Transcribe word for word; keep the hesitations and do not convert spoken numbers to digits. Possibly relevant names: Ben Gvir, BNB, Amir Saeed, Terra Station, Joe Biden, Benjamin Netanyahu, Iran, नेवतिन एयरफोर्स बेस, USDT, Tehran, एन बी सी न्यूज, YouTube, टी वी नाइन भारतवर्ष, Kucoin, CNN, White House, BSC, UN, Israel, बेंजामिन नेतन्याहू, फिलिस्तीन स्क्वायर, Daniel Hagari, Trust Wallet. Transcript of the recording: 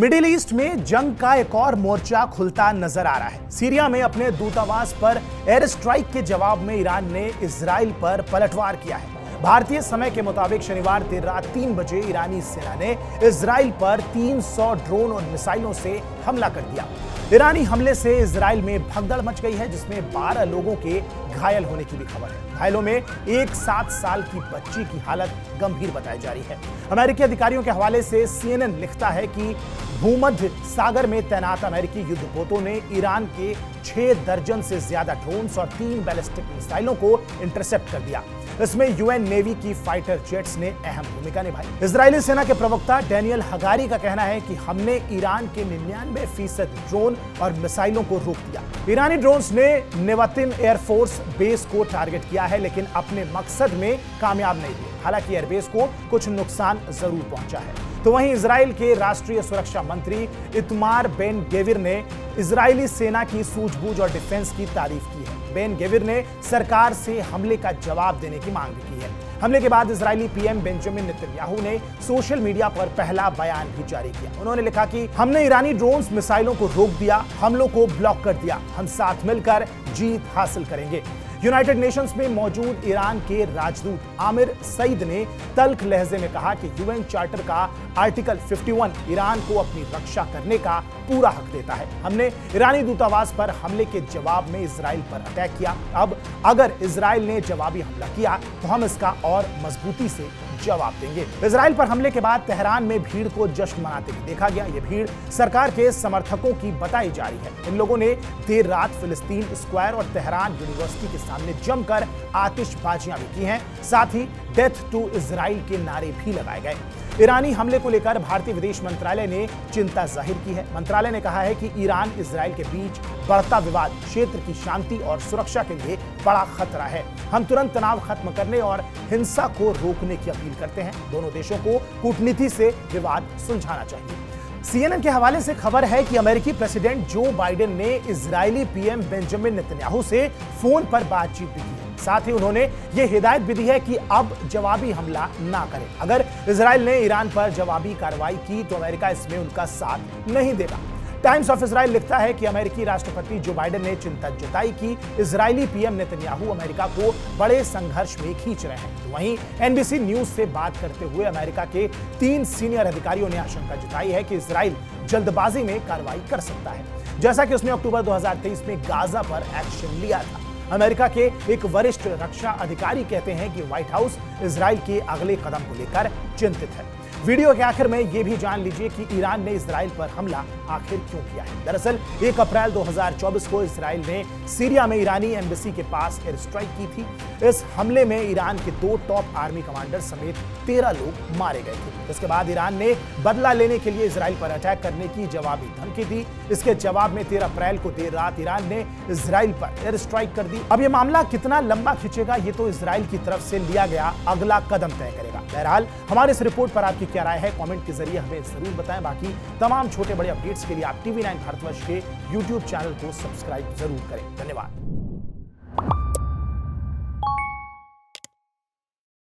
Middle east में जंग का एक और मोर्चा खुलता नजर आ रहा है। सीरिया में अपने दूतावास पर एयर स्ट्राइक के जवाब में ईरान ने इजराइल पर पलटवार किया है। भारतीय समय के मुताबिक शनिवार देर रात तीन बजे ईरानी सेना ने इजराइल पर तीन सौ ड्रोन और मिसाइलों से हमला कर दिया। ईरानी हमले से इजराइल में भगदड़ मच गई है, जिसमें बारह लोगों के घायल होने की भी खबर है। घायलों में एक सात साल की बच्ची की हालत गंभीर बताई जा रही है। अमेरिकी अधिकारियों के हवाले से सी एन एन लिखता है कि भूमध्य सागर में तैनात अमेरिकी युद्धपोतों ने ईरान के छह दर्जन से ज्यादा ड्रोन्स और तीन बैलिस्टिक मिसाइलों को इंटरसेप्ट कर दिया। इसमें यू एन नेवी की फाइटर जेट्स ने अहम भूमिका निभाई। इजरायली सेना के प्रवक्ता डैनियल हगारी का कहना है कि हमने ईरान के निन्यानवे फीसद ड्रोन और मिसाइलों को रोक दिया। ईरानी ड्रोन्स ने नेवतिन एयरफोर्स बेस को टारगेट किया है, लेकिन अपने मकसद में कामयाब नहीं हुए। हालांकि एयरबेस को कुछ नुकसान जरूर पहुंचा है। तो वहीं इजराइल के राष्ट्रीय सुरक्षा मंत्री इतमार बेन गेविर ने इजरायली सेना की सूझबूझ और डिफेंस की तारीफ की है। बेन गेविर ने सरकार से हमले का जवाब देने की मांग की है। हमले के बाद Israeli P M बेंजामिन नेतन्याहू ने सोशल मीडिया पर पहला बयान भी जारी किया। उन्होंने लिखा कि हमने ईरानी ड्रोन्स मिसाइलों को रोक दिया, हमलों को ब्लॉक कर दिया, हम साथ मिलकर जीत हासिल करेंगे। यूनाइटेड नेशंस में मौजूद ईरान के राजदूत आमिर सईद ने तल्ख लहजे में कहा कि यू एन चार्टर का आर्टिकल इक्यावन ईरान को अपनी रक्षा करने का पूरा हक देता है। हमने ईरानी दूतावास पर हमले के जवाब में इजराइल पर अटैक किया। अब अगर इजराइल ने जवाबी हमला किया तो हम इसका और मजबूती से जवाब देंगे। इजराइल पर हमले के बाद तेहरान में भीड़ को जश्न मनाते हुए देखा गया। यह भीड़ सरकार के समर्थकों की बताई जा रही है। इन लोगों ने देर रात फिलिस्तीन स्क्वायर और तेहरान यूनिवर्सिटी के सामने जमकर आतिशबाजियां भी की हैं। साथ ही डेथ टू इजराइल के नारे भी लगाए गए। ईरानी हमले को लेकर भारतीय विदेश मंत्रालय ने चिंता जाहिर की है। मंत्रालय ने कहा है कि ईरान इजराइल के बीच बढ़ता विवाद क्षेत्र की शांति और सुरक्षा के लिए बड़ा खतरा है। हम तुरंत तनाव खत्म करने और हिंसा को रोकने की अपील करते हैं। दोनों देशों को कूटनीति से विवाद सुलझाना चाहिए। सी एन एन के हवाले से खबर है कि अमेरिकी प्रेसिडेंट जो बाइडेन ने Israeli P M बेंजामिन नेतन्याहू से फोन पर बातचीत भी की है। साथ ही उन्होंने ये हिदायत भी दी है कि अब जवाबी हमला ना करें। अगर इजराइल ने ईरान पर जवाबी कार्रवाई की तो अमेरिका इसमें उनका साथ नहीं देगा। टाइम्स ऑफ इसराइल लिखता है कि अमेरिकी राष्ट्रपति जो बाइडेन ने चिंता जताई कि Israeli P M Netanyahu America को बड़े संघर्ष में खींच रहे हैं। तो वहीं एन बी सी न्यूज से बात करते हुए अमेरिका के तीन सीनियर अधिकारियों ने आशंका जताई है कि इसराइल जल्दबाजी में कार्रवाई कर सकता है, जैसा कि उसने अक्टूबर दो हज़ार तेईस में गाजा पर एक्शन लिया था। अमेरिका के एक वरिष्ठ रक्षा अधिकारी कहते हैं कि व्हाइट हाउस इसराइल के अगले कदम को लेकर चिंतित है। वीडियो के आखिर में ये भी जान लीजिए कि ईरान ने इजराइल पर हमला आखिर क्यों किया है। दरअसल एक अप्रैल दो हज़ार चौबीस को इजराइल ने सीरिया में ईरानी एम्बेसी के पास एयर स्ट्राइक की थी। इस हमले में ईरान के दो टॉप आर्मी कमांडर समेत तेरह लोग मारे गए थे। इसके बाद ईरान ने बदला लेने के लिए इजराइल पर अटैक करने की जवाबी धमकी दी। इसके जवाब में तेरह अप्रैल को देर रात ईरान ने इजराइल पर एयर स्ट्राइक कर दी। अब ये मामला कितना लंबा खिंचेगा, ये तो इजराइल की तरफ से लिया गया अगला कदम तय करेगा। बहरहाल हमारे इस रिपोर्ट पर आपकी क्या राय है, कमेंट के जरिए हमें जरूर बताएं। बाकी तमाम छोटे बड़े अपडेट्स के लिए आप टी वी नाइन भारतवर्ष के यूट्यूब चैनल को सब्सक्राइब जरूर करें। धन्यवाद।